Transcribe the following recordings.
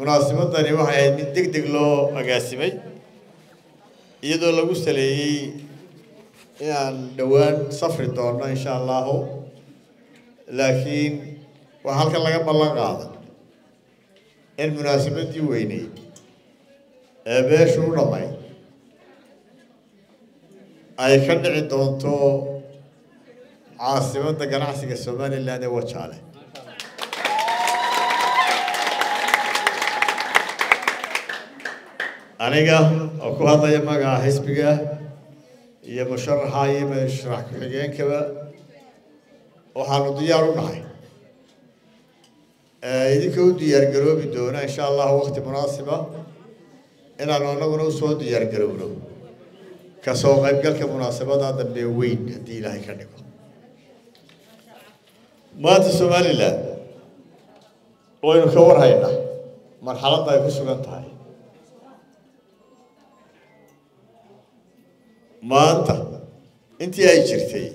مناسبة تاني واحد من دق دقلو أقاسمي يدو لغو سلي يعني دوان سفر دورنا إن شاء الله لكن وحالك لغا بلان قادم المناسبة دي ويني أباشو رمي أي كان عدونتو عاصمة قناعسك السومالي اللي أنا وشاله أنا أكو هذا يا مجا حسبيا يا مشرح هاي مشرح كلين كذا وحنو ديارو معي إذا كود ديار جروب بدونا إن شاء الله وقت مناسبة إن أنا نقول سو ديار جروبنا كسوق يبقى كمناسبة هذا بوين دي لا يكنيكو ما تسمع لله وين خور هينا مرحلة ضيف سكنت هاي maanta intii ay jirtay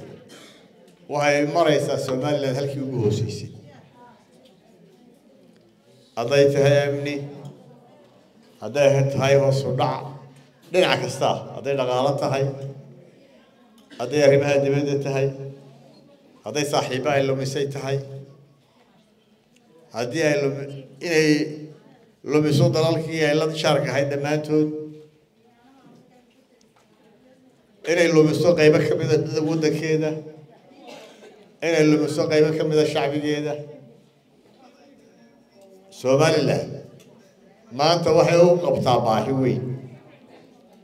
waxay maraysaa Soomaaliland halkii ugu hooseysay aday tahaymni aday tahay hoos u dhac dhinac kasta aday dhaqaalaha tahay aday arrimaha dibadda tahay aday saaxiibo ay lumisay tahay hadii ay lumiso dalalkii ay la sharkahay dhammaantood إني اللي مسوق قيمك كمذا وده كده، إني اللي مسوق قيمك كمذا شعبي كده، سبحان الله، ما أنت واحد قبطة باهوي،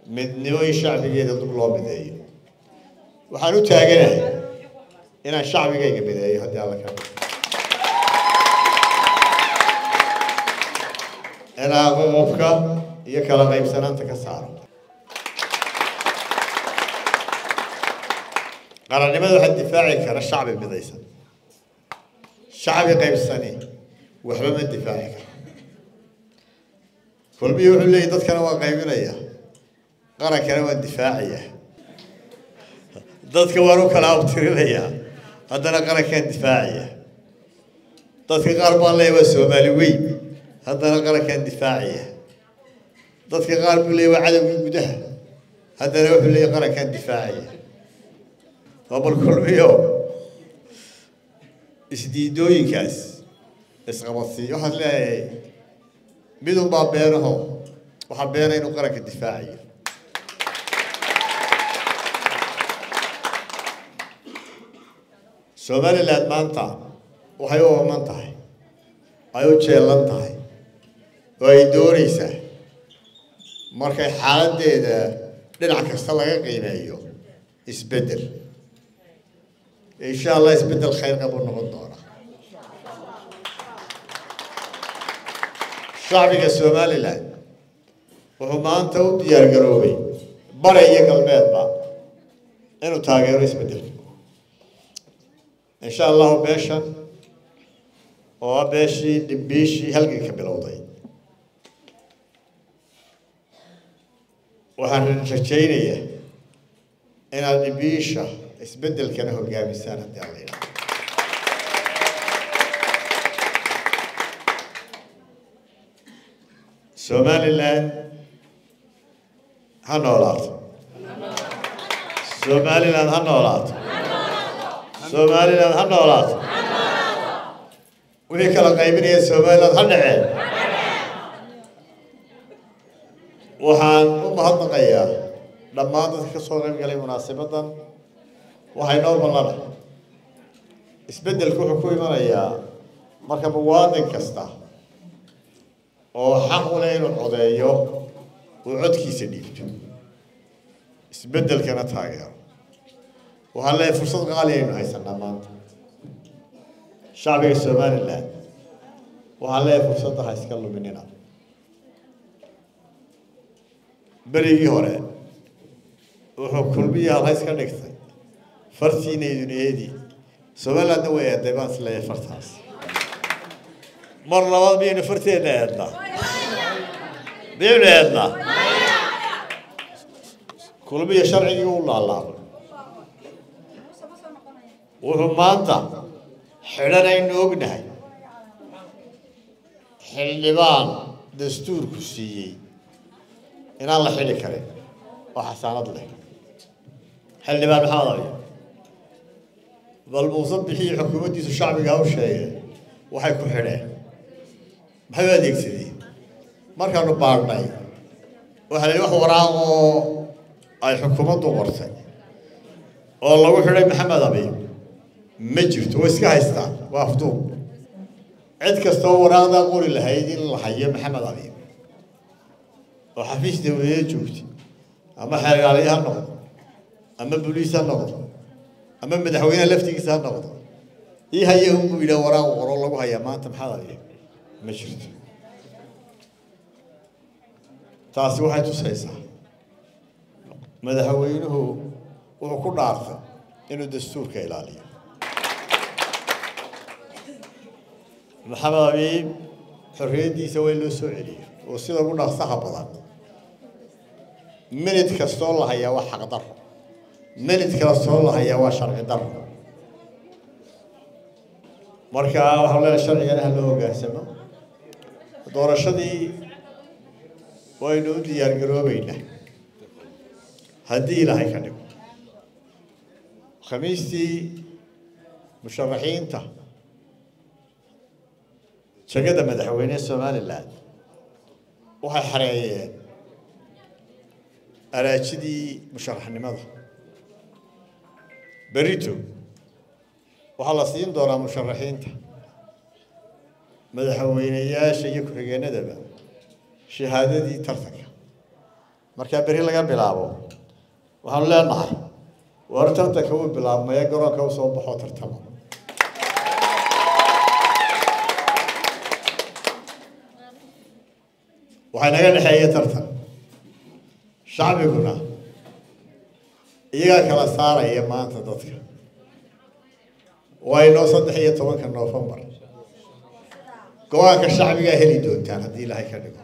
من نوع شعبي كده طلاب بداية، وحنو تاجره، إن الشعبي كده بداية هدي الله كم، أنا غوبك يكلا غيب سنتك كسر. قال لماذا واحد دفاعي كان الشعب بضيسة الشعب قيم السنة وحبهم الدفاعي كان كل بيوحوا لي ضد كانوا قيمين إياه قرا كانوا الدفاعية ضد كانوا كلاو بترين إياه هذا قرا كان دفاعية ضد كغرب الله يوسو مالوي هذا قرا كان دفاعية ضد كغرب الله وعدم وجوده هذا روح اللي قرا كان دفاعية قبل كل يوم إشديدوين كاس إسقاطي واحد لا بدون باب بينهم وحب بينه إنه قرك الدفاعية سومر اللي منطقة وحيوه منطقة أيوة شيلانطة ويدوريسه مركي حالة ده لنعكس طلعة قيمة اليوم إسبدل إن شاء الله يسبد الخير قبل نقول دورة. شعبك السومالي لا وهم أنت وديار قروبي برأيك البيت بقى إنه تاجر يسبد إن شاء الله بيشا وبيشي دبيشي هلقيك بالوضعي وهنشجيني إن دبيشة اسبدل كانه وجاب السنة دي علينا. سوماليلاند هنولات. سوماليلاند هنولات. سوماليلاند هنولات. وهيك القيمين يا سوماليلاند هنعين. وحان ومهضنا قياه لما أنت كصورة قال لي مناسبة waxay noo balana isbedelku wuxuu imanayaa marka muwaadin kasta oo xaq u leh inuu codeeyo oo codkiisa dhiibto isbedelkana taageero waxaa leh fursad qaali ah inuu haysanaa maanta shacbiga Soomaaliland waxaa leh fursad ha iska luminina berigii hore wuxuu kulmiyaa la iska dhigtay فرسين يدنيدي سوالا دوية دباس لا يفرتاس مرة واحد بين فرسين هذا بين هذا كل بيا شرعي يقول الله وهم مانتا حلنا ينوجنا حلبان دستور كسيي إن الله حلي كريم وحسنات له حل بال محاضرة والموصل بخير حكومتي الشعب جاوب شيء وحيكون حلاه بحبه ديك سيدي مركب نبار معي وحلي وحوراه أي حكومة دورسة والله وحلي محمد أبي مجرد وسكايستان وافدوم عندك استور هذا قول الهيدي الحي محمد علي وحفيش دولية جوتي أما حرق عليها النقطة أما بوليسها النقطة أما مدحوينها لفتيسها النقطة إيه هيهم إلى وراء وراء الله وهي ما تمحى عليه مشرد تاسوحة تسعيسة مدحوينه وكل عارفة إنه دستور كإلالية محمد أبيب حريدي سوي له سعري وصير أقولنا صحبة من يتكسر الله هي وحق ضر من يتكسر الله هي وشرع ضر مركا وحولنا الشرع يعني هلو جاسمة دور الشدي وينود يرجعوا بينه هدي لهاي كنوب خميستي مشرحين تا شقد مدحويني الصومال اللاد وحي حريين أراجدي مشرح النماذج بريتو وحلصين دورا مشرحين مدحويني يا شيء كرهينا دبا شهادتي ترتك مركب بري لقى بلابو وحلنا نحر وارترتك هو بلاب ما يقرأ كوسو بحوتر تمام وحنا قلنا حياة ترتا شعبي كنا إيجا كلا صار هي ما أنت تذكر وين وصلت حياة تونك النوفمبر قواك الشعبي هي اللي دون كان هدي لها كذا.